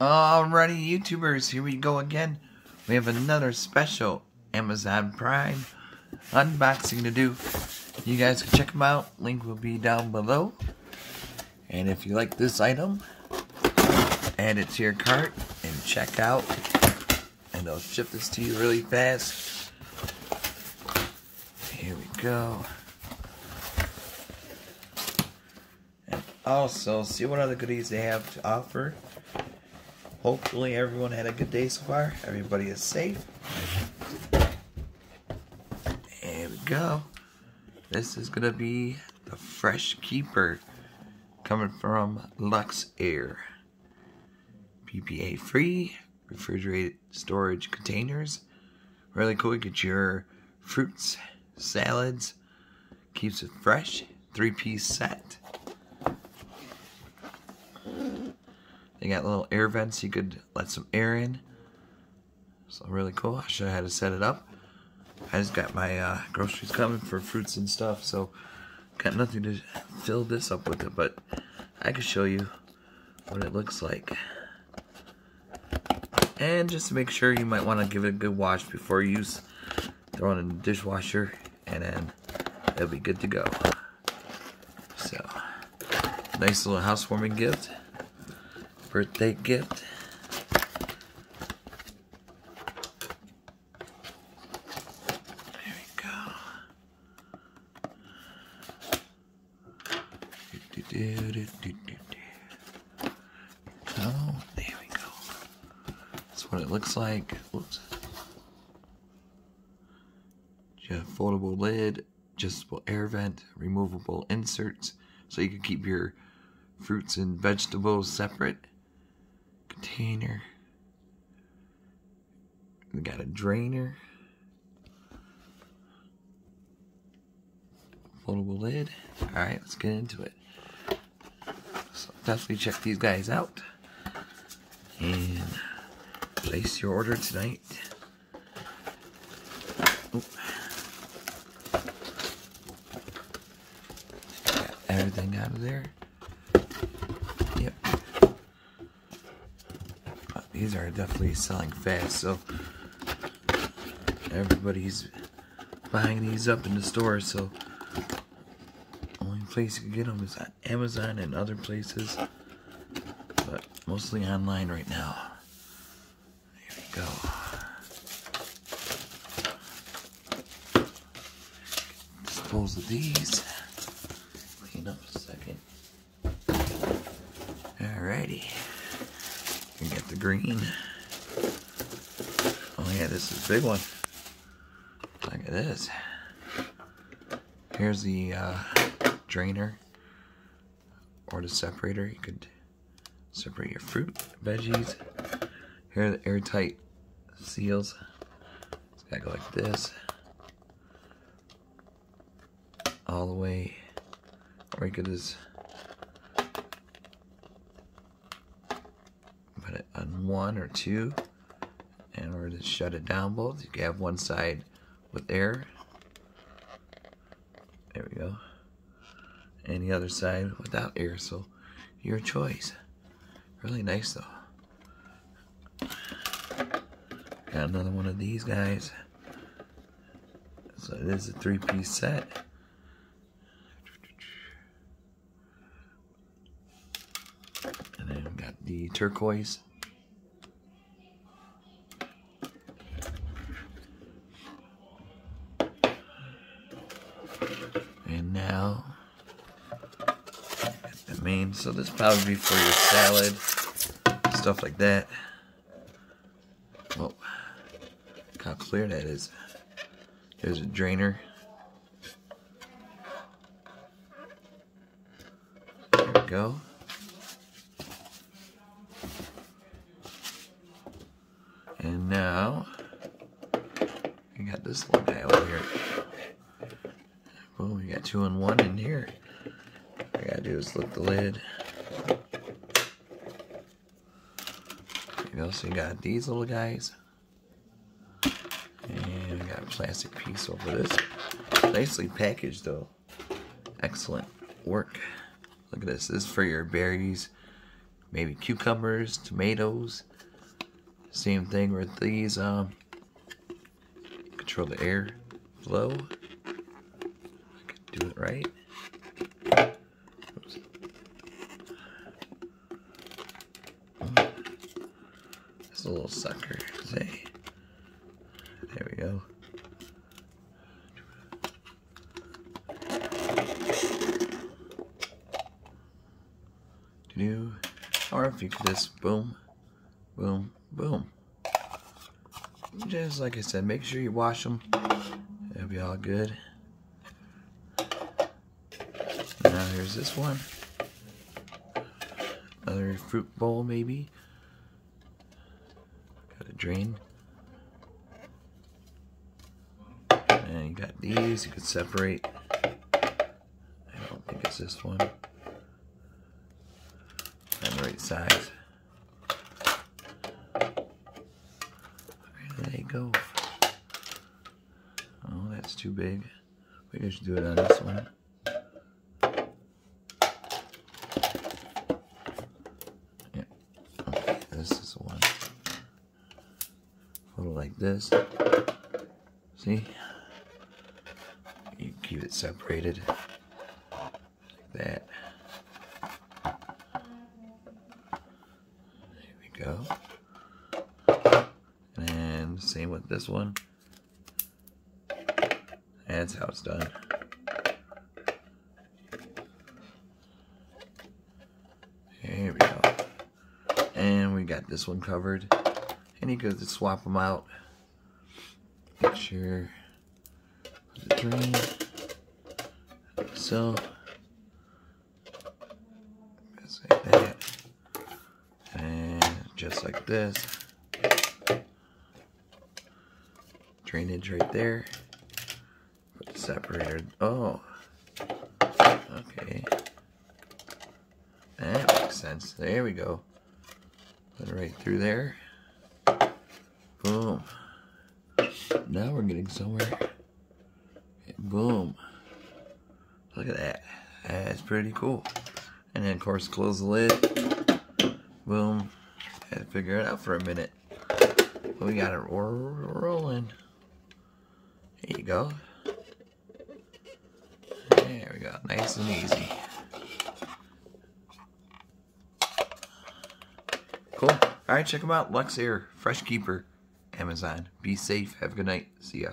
Alrighty, YouTubers, here we go again. We have another special Amazon Prime unboxing to do. You guys can check them out. Link will be down below. And if you like this item, add it to your cart and check out. And they'll ship this to you really fast. Here we go. And also, see what other goodies they have to offer. Hopefully everyone had a good day so far. Everybody is safe. There we go. This is going to be the Fresh Keeper coming from Luxair. BPA free, refrigerated storage containers. Really cool. You get your fruits, salads. Keeps it fresh. 3-piece set. They got little air vents you could let some air in. So really cool. I should have had to set it up. I just got my groceries coming for fruits and stuff, so got nothing to fill this up with it, but I can show you what it looks like. And just to make sure, you might want to give it a good wash before use. Throw it in the dishwasher, and then it'll be good to go. So, nice little housewarming gift. Birthday gift. There we go. Do, do, do, do, do, do. Oh, there we go. That's what it looks like. Whoops. Just foldable lid, adjustable air vent, removable inserts, so you can keep your fruits and vegetables separate. Container. We got a drainer. Foldable lid. Alright, let's get into it. So definitely check these guys out. And place your order tonight. Oop. Got everything out of there. These are definitely selling fast, so everybody's buying these up in the store, so only place you can get them is on Amazon and other places, but mostly online right now. There we go. Dispose of these. Clean up a second. Alrighty. We got the green. Oh yeah, this is a big one. Look at this. Here's the drainer or the separator. You could separate your fruit, veggies. Here are the airtight seals. It's gotta go like this. All the way. Or you could just on one or two, and we're just shut it down both. You can have one side with air. There we go. And the other side without air, so your choice. Really nice though. Got another one of these guys. So it is a 3-piece set. And then we got the turquoise. Now, the main, so this probably be for your salad, stuff like that. Whoa, look how clear that is. There's a drainer. There we go. And now, we got this little guy over here. Oh, we got 2 in 1 in here. All I gotta do is lift the lid. There you go, so you got these little guys. And we got a plastic piece over this. Nicely packaged though. Excellent work. Look at this. This is for your berries, maybe cucumbers, tomatoes. Same thing with these. Control the air flow. I can do it right. Oops. That's a little sucker. Say. There we go. Do or if you do this, boom, boom, boom. Just like I said, make sure you wash them. It'll be all good. Now here's this one. Another fruit bowl maybe. Got a drain. And you got these, you could separate. I don't think it's this one. And the right size. There you go. Oh, that's too big. We just do it on this one. Yeah. Okay, this is the one. Put it like this. See? You keep it separated. Like that. Go. And same with this one. That's how it's done. Here we go. And we got this one covered. And you could just swap them out. Make sure the drain. Like so. Just like that. And just like this. Drainage right there. Put the separator. Oh. Okay. That makes sense. There we go. Put it right through there. Boom. Now we're getting somewhere. And boom. Look at that. That's pretty cool. And then, of course, close the lid. Boom. Had to figure it out for a minute. But we got it rolling. There you go. There we go. Nice and easy. Cool. Alright, check them out. Luxair, Fresh Keeper, Amazon. Be safe. Have a good night. See ya.